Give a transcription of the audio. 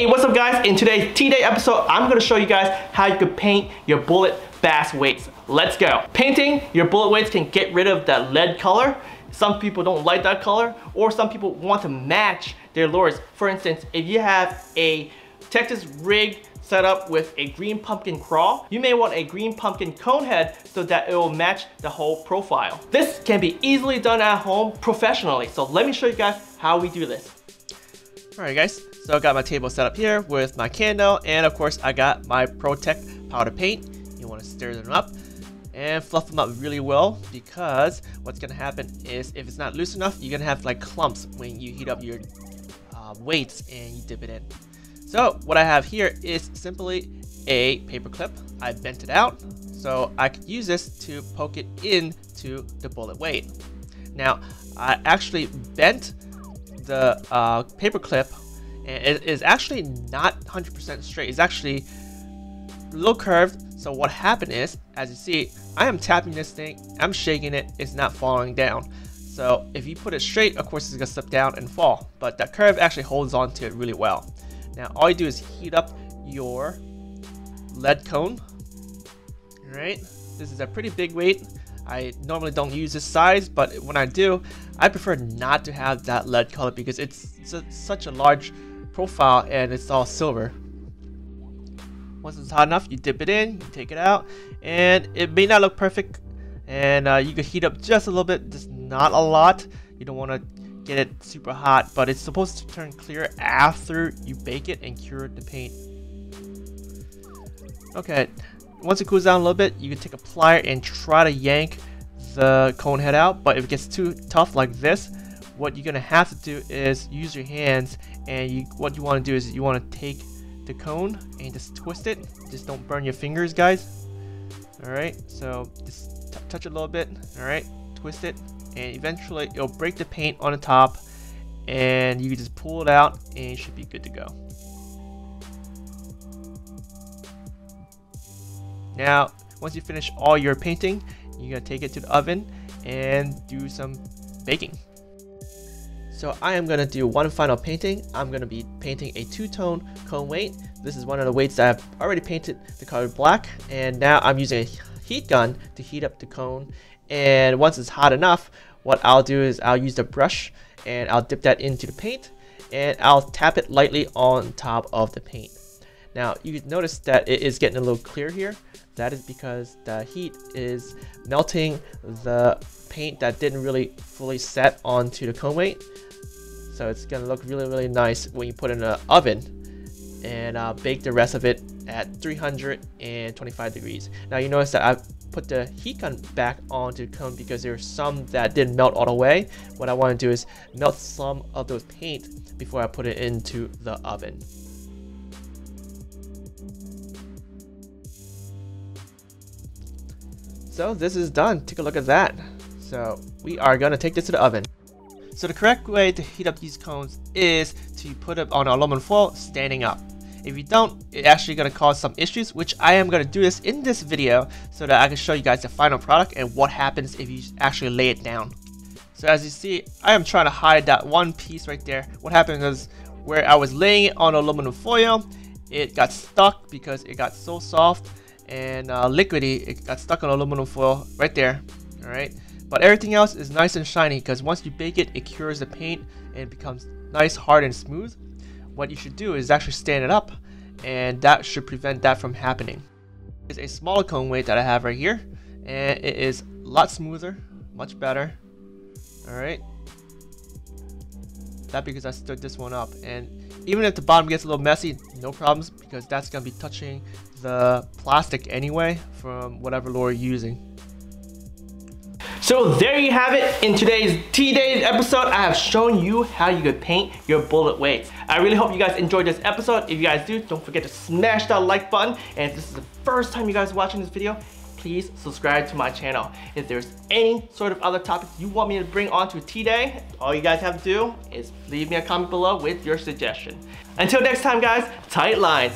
Hey, what's up guys? In today's T-Day episode, I'm gonna show you guys how you could paint your bullet bass weights. Let's go. Painting your bullet weights can get rid of that lead color. Some people don't like that color, or some people want to match their lures. For instance, if you have a Texas rig set up with a green pumpkin crawl, you may want a green pumpkin cone head so that it will match the whole profile. This can be easily done at home professionally. So let me show you guys how we do this. All right guys, so I got my table set up here with my candle, and of course I got my Pro-Tec powder paint. You want to stir them up and fluff them up really well, because what's going to happen is if it's not loose enough, you're going to have like clumps when you heat up your weights and you dip it in. So what I have here is simply a paper clip. I bent it out so I could use this to poke it into the bullet weight. Now I actually bent the paper clip, and it is actually not 100% straight. It's actually a little curved. So what happened is, as you see, I am tapping this thing, I'm shaking it, it's not falling down. So if you put it straight, of course it's gonna slip down and fall, but that curve actually holds on to it really well. Now all you do is heat up your lead cone. All right, this is a pretty big weight. I normally don't use this size, but when I do, I prefer not to have that lead color because it's such a large profile and it's all silver. Once it's hot enough, you dip it in, you take it out, and it may not look perfect, and you can heat up just a little bit, just not a lot. You don't want to get it super hot, but it's supposed to turn clear after you bake it and cure the paint. Okay. Once it cools down a little bit, you can take a plier and try to yank the cone head out, but if it gets too tough like this, what you're gonna have to do is use your hands, and what you want to do is you want to take the cone and just twist it. Just don't burn your fingers, guys. All right, so just touch it a little bit. All right, twist it, and eventually it'll break the paint on the top, and you can just pull it out and you should be good to go. Now, once you finish all your painting, you're gonna take it to the oven and do some baking. So I am gonna do one final painting. I'm gonna be painting a two-tone cone weight. This is one of the weights that I've already painted the color black, and now I'm using a heat gun to heat up the cone. And once it's hot enough, what I'll do is I'll use the brush and I'll dip that into the paint, and I'll tap it lightly on top of the paint. Now you can notice that it is getting a little clear here. That is because the heat is melting the paint that didn't really fully set onto the cone weight. So it's gonna look really, really nice when you put it in the oven and bake the rest of it at 325 degrees. Now you notice that I've put the heat gun back onto the cone because there are some that didn't melt all the way. What I wanna do is melt some of those paint before I put it into the oven. So this is done. Take a look at that. So we are going to take this to the oven. So the correct way to heat up these cones is to put it on aluminum foil standing up. If you don't, it's actually going to cause some issues, which I am going to do this in this video so that I can show you guys the final product and what happens if you actually lay it down. So as you see, I am trying to hide that one piece right there. What happened is where I was laying it on aluminum foil, it got stuck because it got so soft and liquidy. It got stuck on aluminum foil right there. All right, but everything else is nice and shiny because once you bake it, it cures the paint and it becomes nice, hard and smooth. What you should do is actually stand it up, and that should prevent that from happening. It's a smaller cone weight that I have right here, and it is a lot smoother, much better. All right, that's because I stood this one up, and even if the bottom gets a little messy, no problems, because that's going to be touching the plastic anyway from whatever lure you're using. So there you have it. In today's T-Day episode, I have shown you how you could paint your bullet weights. I really hope you guys enjoyed this episode. If you guys do, don't forget to smash that like button. And if this is the first time you guys are watching this video, please subscribe to my channel. If there's any sort of other topics you want me to bring onto T-Day, all you guys have to do is leave me a comment below with your suggestion. Until next time guys, tight lines.